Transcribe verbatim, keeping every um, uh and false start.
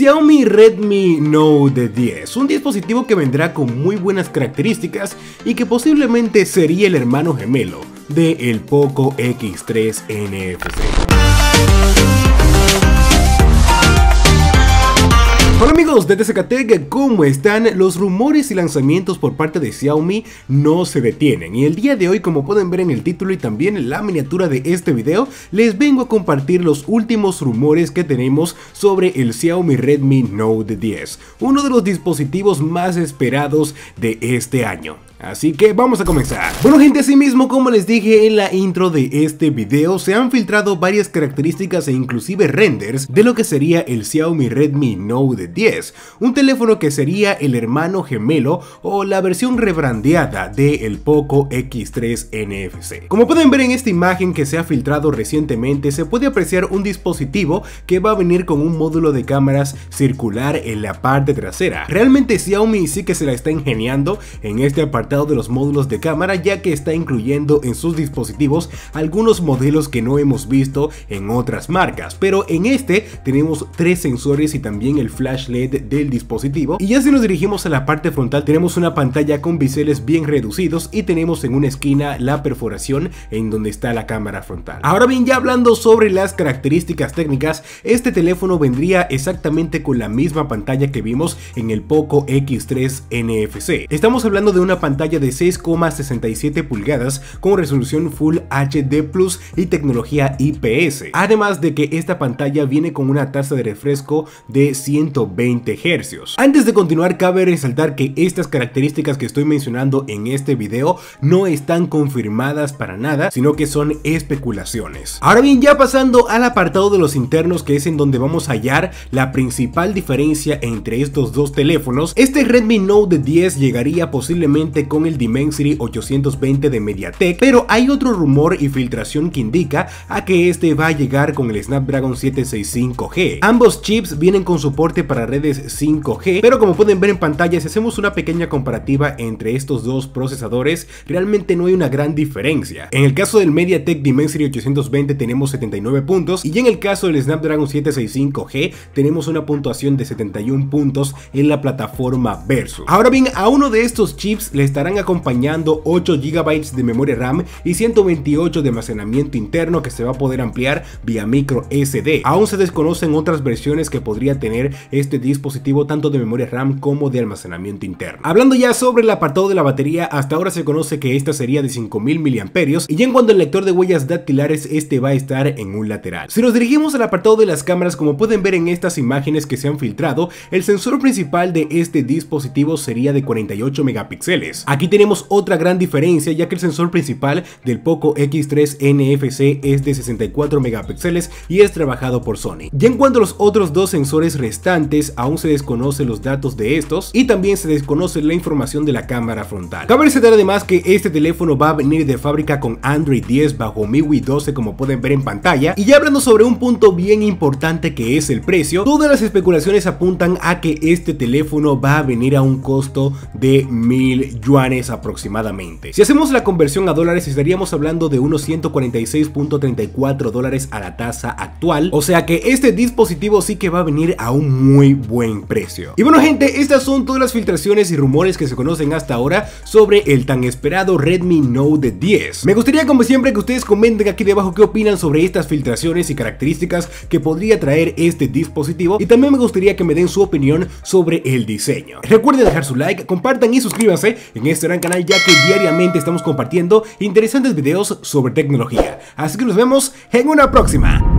Xiaomi Redmi Note diez, un dispositivo que vendrá con muy buenas características y que posiblemente sería el hermano gemelo del Poco X tres N F C. Hola amigos de TCKTech, ¿cómo están? Los rumores y lanzamientos por parte de Xiaomi no se detienen y el día de hoy, como pueden ver en el título y también en la miniatura de este video, les vengo a compartir los últimos rumores que tenemos sobre el Xiaomi Redmi Note diez, uno de los dispositivos más esperados de este año. Así que vamos a comenzar. Bueno gente, así mismo como les dije en la intro de este video, se han filtrado varias características e inclusive renders de lo que sería el Xiaomi Redmi Note diez, un teléfono que sería el hermano gemelo o la versión rebrandeada del Poco X tres N F C. Como pueden ver en esta imagen que se ha filtrado recientemente, se puede apreciar un dispositivo que va a venir con un módulo de cámaras circular en la parte trasera. Realmente Xiaomi sí que se la está ingeniando en este apartado de los módulos de cámara, ya que está incluyendo en sus dispositivos algunos modelos que no hemos visto en otras marcas, pero en este tenemos tres sensores y también el flash L E D del dispositivo. Y ya si nos dirigimos a la parte frontal, tenemos una pantalla con biseles bien reducidos y tenemos en una esquina la perforación en donde está la cámara frontal. Ahora bien, ya hablando sobre las características técnicas, este teléfono vendría exactamente con la misma pantalla que vimos en el Poco X tres N F C. Estamos hablando de una pantalla de seis coma sesenta y siete pulgadas con resolución Full H D Plus y tecnología I P S, además de que esta pantalla viene con una tasa de refresco de ciento veinte hercios. Antes de continuar, cabe resaltar que estas características que estoy mencionando en este video no están confirmadas para nada, sino que son especulaciones. Ahora bien, ya pasando al apartado de los internos, que es en donde vamos a hallar la principal diferencia entre estos dos teléfonos, este Redmi Note diez llegaría posiblemente con el Dimensity ochocientos veinte de MediaTek, pero hay otro rumor y filtración que indica a que este va a llegar con el Snapdragon setecientos sesenta y cinco G. Ambos chips vienen con soporte para redes cinco G, pero como pueden ver en pantalla, si hacemos una pequeña comparativa entre estos dos procesadores, realmente no hay una gran diferencia. En el caso del MediaTek Dimensity ochocientos veinte tenemos setenta y nueve puntos y en el caso del Snapdragon setecientos sesenta y cinco G tenemos una puntuación de setenta y un puntos en la plataforma Versus. Ahora bien, a uno de estos chips le está estarán acompañando ocho gigas de memoria RAM y ciento veintiocho de almacenamiento interno, que se va a poder ampliar vía micro S D. Aún se desconocen otras versiones que podría tener este dispositivo, tanto de memoria RAM como de almacenamiento interno. Hablando ya sobre el apartado de la batería, hasta ahora se conoce que esta sería de cinco mil miliamperios hora y en cuanto al lector de huellas dactilares, este va a estar en un lateral. Si nos dirigimos al apartado de las cámaras, como pueden ver en estas imágenes que se han filtrado, el sensor principal de este dispositivo sería de cuarenta y ocho megapíxeles. Aquí tenemos otra gran diferencia, ya que el sensor principal del Poco X tres N F C es de sesenta y cuatro megapíxeles y es trabajado por Sony. Y en cuanto a los otros dos sensores restantes, aún se desconocen los datos de estos y también se desconoce la información de la cámara frontal. Cabe resaltar además que este teléfono va a venir de fábrica con Android diez bajo M I U I doce, como pueden ver en pantalla. Y ya hablando sobre un punto bien importante que es el precio, todas las especulaciones apuntan a que este teléfono va a venir a un costo de mil yuanes aproximadamente. Si hacemos la conversión a dólares, estaríamos hablando de unos ciento cuarenta y seis punto treinta y cuatro dólares a la tasa actual, o sea que este dispositivo sí que va a venir a un muy buen precio. Y bueno gente, estas son todas las filtraciones y rumores que se conocen hasta ahora sobre el tan esperado Redmi Note diez. Me gustaría, como siempre, que ustedes comenten aquí debajo qué opinan sobre estas filtraciones y características que podría traer este dispositivo, y también me gustaría que me den su opinión sobre el diseño. Recuerden dejar su like, compartan y suscríbanse en este gran canal, ya que diariamente estamos compartiendo interesantes videos sobre tecnología. Así que nos vemos en una próxima.